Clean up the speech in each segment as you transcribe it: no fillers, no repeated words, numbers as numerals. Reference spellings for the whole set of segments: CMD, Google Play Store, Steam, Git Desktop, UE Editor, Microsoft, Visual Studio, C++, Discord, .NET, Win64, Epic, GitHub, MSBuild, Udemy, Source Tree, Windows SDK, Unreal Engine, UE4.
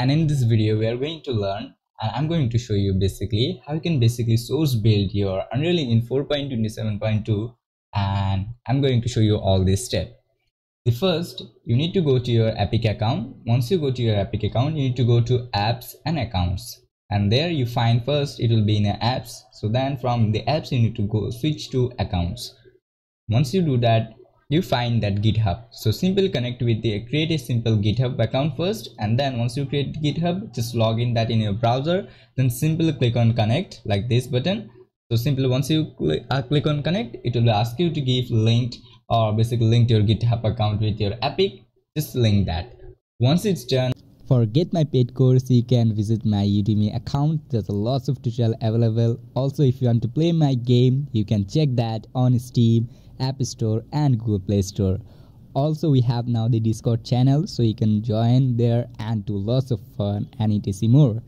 And in this video we are going to learn, and I'm going to show you basically how you can basically source build your Unreal Engine 4.27.2, and I'm going to show you all these steps. The first, you need to go to your Epic account. Once you go to your Epic account, you need to go to apps and accounts, and there you find first it will be in apps. So then from the apps you need to go switch to accounts. Once you do that, you find that GitHub. So simply connect with the create a simple GitHub account first, and then once you create GitHub, just log in that in your browser, then simply click on connect like this button. So simply once you click on connect, it will ask you to give linked or basically link your GitHub account with your Epic. Just link that. Once it's done, for get my paid course, you can visit my Udemy account. There's lots of tutorial available. Also, if you want to play my game, you can check that on Steam, App Store and Google Play Store. Also, we have now the Discord channel, so you can join there and do lots of fun and etc more.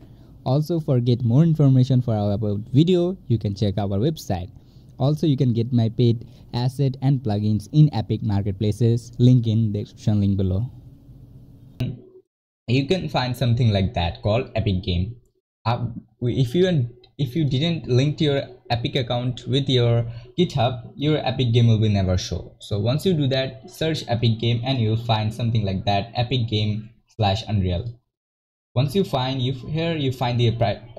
Also, for get more information for our about video, you can check our website. Also, you can get my paid asset and plugins in Epic marketplaces. Link in the description link below. You can find something like that called Epic game. If you didn't link to your Epic account with your GitHub, your Epic game will never show. So once you do that, search Epic game and you'll find something like that, Epic game / Unreal. Once you find, here you find the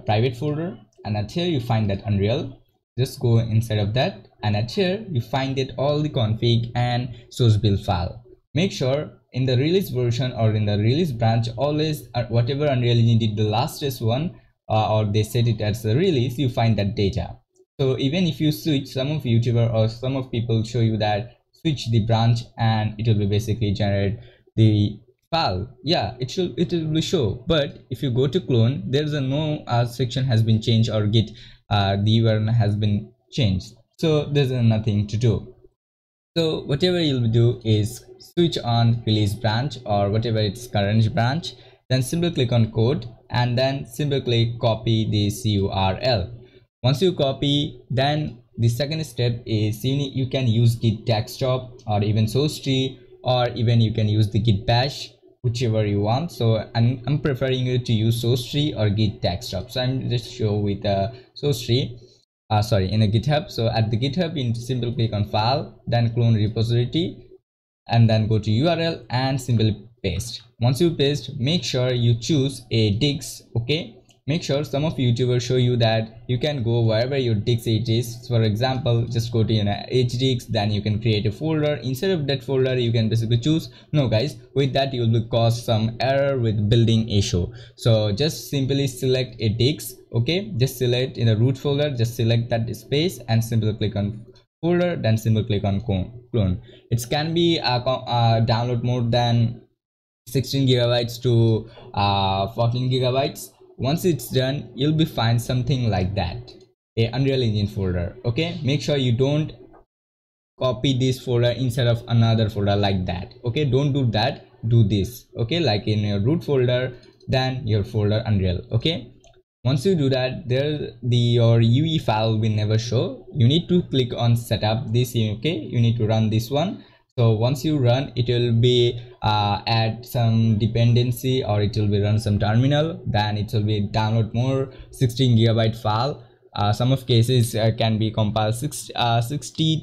private folder, and at here you find that Unreal. Just go inside of that, and at here you find that all the config and source build file. Make sure in the release version or in the release branch, always whatever Unreal Engine did the latest one, or they set it as a release, you find that data. So even if you switch, some of YouTuber or some of people show you that switch the branch and it will be basically generate the file. Yeah, it will show. But if you go to clone, there is a no section has been changed, or git the URL has been changed. So there's nothing to do. So whatever you'll do is switch on release branch or whatever its current branch, then simply click on code and then simply click copy this URL. Once you copy, then the second step is you can use Git Desktop or even Source Tree, or even you can use the Git Bash, whichever you want. So I'm preferring you to use Source Tree or Git Desktop. So I'm just show with Source Tree. Sorry, in a GitHub. So at the GitHub, you simply click on file, then clone repository, and then go to URL and simply paste. Once you paste, make sure you choose a digs. Okay, make sure some of YouTubers show you that you can go wherever your digs it is. For example, just go to HDigs, then you can create a folder. Instead of that folder, you can basically choose. No, guys, with that you will cause some error with building issue. So just simply select a digs. Okay, just select in the root folder, just select that space and simply click on folder, then simply click on clone. It can be download more than 16 gigabytes to 14 gigabytes. Once it's done, you'll be find something like that, a Unreal Engine folder. Okay, make sure you don't copy this folder instead of another folder like that. Okay, don't do that, do this. Okay, like in your root folder, then your folder Unreal. Okay, once you do that, there your UE file will never show. You need to click on setup this. Okay, you need to run this one. So once you run, it will be add some dependency, or it will be run some terminal, then it will be download more 16 gigabyte file. Some of cases can be compiled 60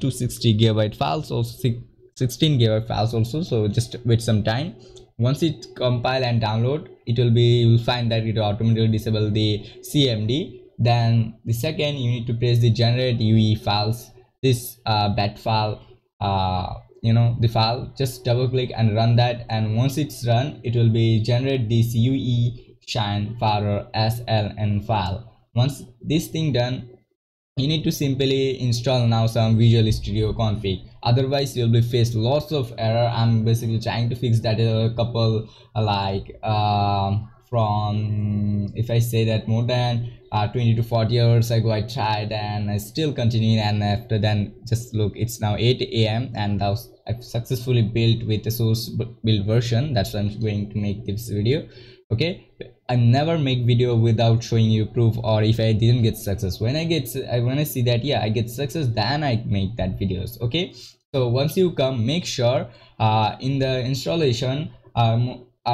to 60 gigabyte files, or 16 gigabyte files also. So just wait some time. Once it compile and download, it will be, you will find that it will automatically disable the CMD. Then the second, you need to press the generate UE files, this bat file, the file. Just double click and run that, and once it's run, it will be generate this UE shine file or SLN file. Once this thing done, you need to simply install now some Visual Studio config, otherwise you'll be faced lots of error. I'm basically trying to fix that a couple, like from, if I say that, more than 20 to 40 hours ago I tried, and I still continue, and after then just look, it's now 8 AM, and I've successfully built with the source build version. That's why I'm going to make this video. Okay, I never make video without showing you proof, or if I didn't get success, when I see that, yeah, I get success, then I make that videos. Okay, so once you come, make sure in the installation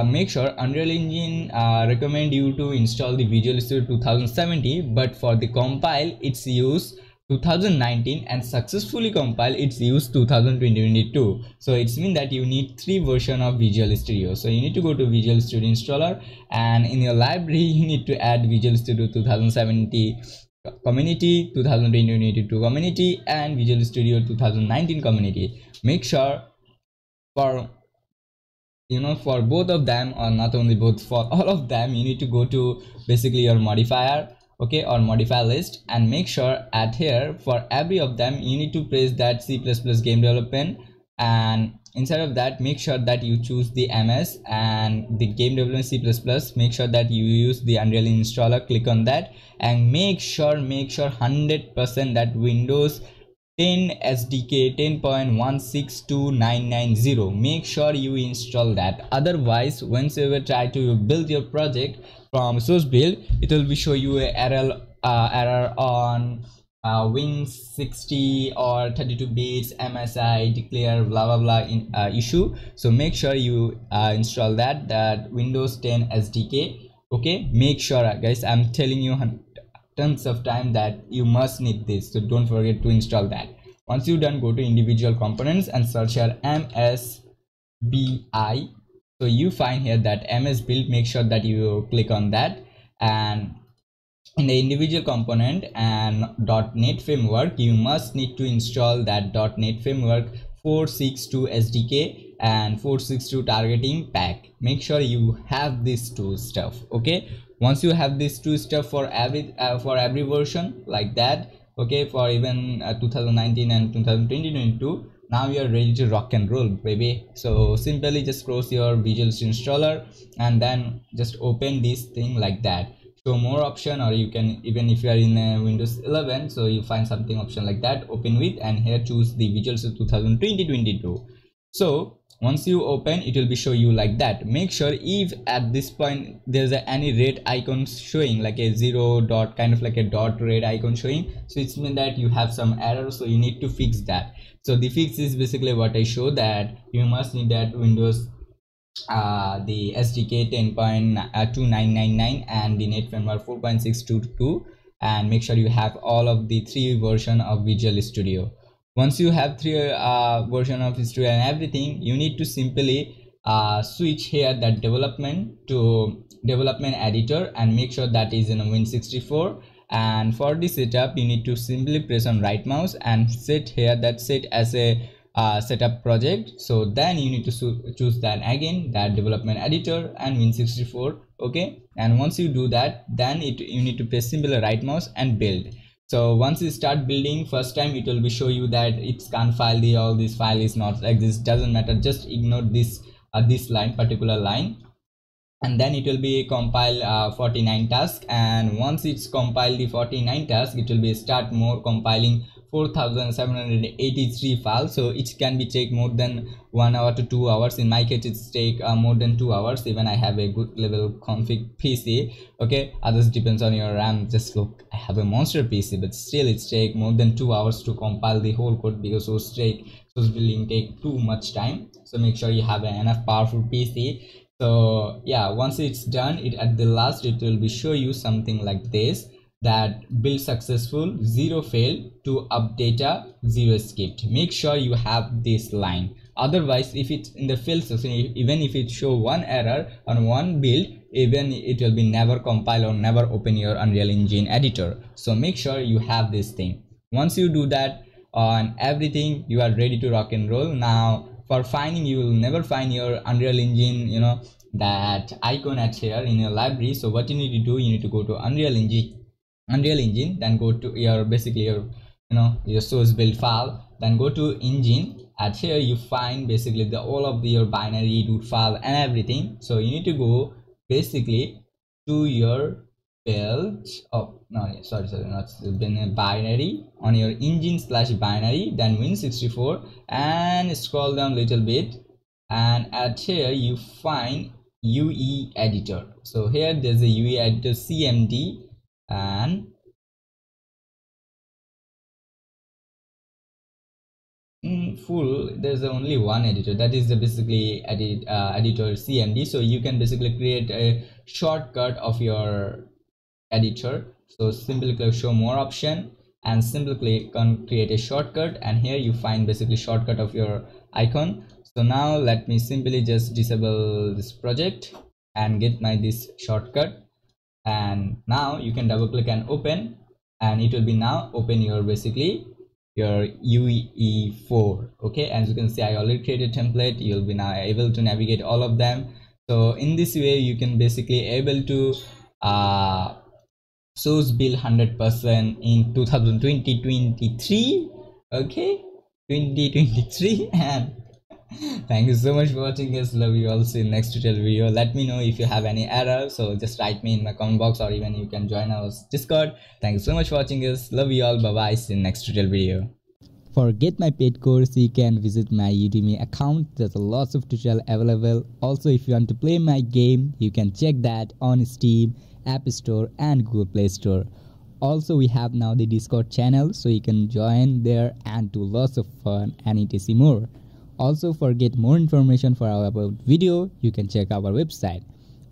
make sure Unreal Engine recommend you to install the Visual Studio 2017, but for the compile it's use 2019 and successfully compile it's use 2022. So it's mean that you need 3 version of Visual Studio. So you need to go to Visual Studio installer, and in your library you need to add Visual Studio 2017 community, 2022 community, and Visual Studio 2019 community. Make sure for for both of them, or not only both, for all of them, you need to go to basically your modifier, okay, or modify list, and make sure at here for every of them you need to press that C++ game development, and inside of that make sure that you choose the MS and the game development C++. Make sure that you use the Unreal installer, click on that, and make sure 100% that Windows 10 SDK 10.162990, make sure you install that. Otherwise, once you will try to build your project from source build, it will be show you a error on Win64 or 32 bits MSI declare blah blah blah in issue. So make sure you install that Windows 10 SDK. Okay, make sure guys, I'm telling you tons of time that you must need this, so don't forget to install that. Once you're done, go to individual components and search here MSBI. So you find here that MSBuild, make sure that you click on that, and in the individual component and .NET framework, you must need to install that .NET framework 462 SDK and 462 targeting pack. Make sure you have these 2 stuff. Okay, once you have these 2 stuff for every version like that, okay, for even 2019 and 2022, now you are ready to rock and roll, baby. So simply just close your Visual Studio installer and then just open this thing like that, show more option, or you can, even if you are in Windows 11, so you find something option like that, open with, and here choose the Visual Studio 2022. So once you open, it will be show you like that. Make sure if at this point there's any red icon showing, like a 0 dot, kind of like a dot red icon showing, so it's mean that you have some error, so you need to fix that. So the fix is basically what I show, that you must need that Windows the SDK 10.2999 and the net framework 4.622, and make sure you have all of the 3 version of Visual Studio. Once you have 3 version of Studio and everything, you need to simply switch here that development to development editor, and make sure that is in Win64. And for the setup, you need to simply press on right mouse and set here that set as a setup project. So then you need to choose that again, that development editor and Win64. Okay, and once you do that, then you need to press simply right mouse and build. So once you start building, first time it will be show you that it's can't file the all this file is not like this, doesn't matter, just ignore this this line, particular line, and then it will be compile 49 task. And once it's compiled the 49 task, it will be start more compiling 4783 files, so it can be take more than 1 hour to 2 hours. In my case it's take more than 2 hours, even I have a good level config PC. Okay, others depends on your RAM. Just look, I have a monster PC, but still it's take more than 2 hours to compile the whole code, because source building take too much time. So make sure you have an enough powerful PC. So yeah, once it's done, it at the last it will be show you something like this, that build successful, 0 fail, to up data, 0 skipped. Make sure you have this line. Otherwise, if it's in the fail section, even if it show 1 error on 1 build, even it will be never compile or never open your Unreal Engine editor. So make sure you have this thing. Once you do that on everything, you are ready to rock and roll. Now for finding, you will never find your Unreal Engine that icon at here in your library. So what you need to do, you need to go to Unreal Engine, then go to your basically your source build file, then go to engine. At here you find basically the all of your binary root file and everything. So you need to go basically to your build, oh no, sorry, not binary, on your engine/binary, then Win64, and scroll down little bit, and at here you find UE editor. So here there's a UE editor CMD, and full, there's only one editor, that is the basically edit editor CMD. So you can basically create a shortcut of your editor. So simply click show more option and simply click on create a shortcut, and here you find basically shortcut of your icon. So now let me simply just disable this project and get my this shortcut, and now you can double click and open, and it will be now open your basically your UE4. Okay, as you can see, I already created a template. You'll be now able to navigate all of them. So in this way you can basically able to source build 100% in 2023. Okay, 2023. And thank you so much for watching, guys. Love you all. See you next tutorial video. Let me know if you have any error, so just write me in my comment box, or even you can join our Discord. Thank you so much for watching, guys. Love you all. Bye bye. See you next tutorial video. For get my paid course, you can visit my Udemy account. There's a lot of tutorial available. Also, if you want to play my game, you can check that on Steam, App Store and Google Play Store. Also, we have now the Discord channel, so you can join there and do lots of fun and etc more. Also, for get more information for our about video, you can check our website.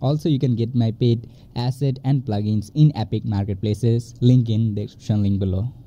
Also, you can get my paid asset and plugins in Epic marketplaces, link in the description link below.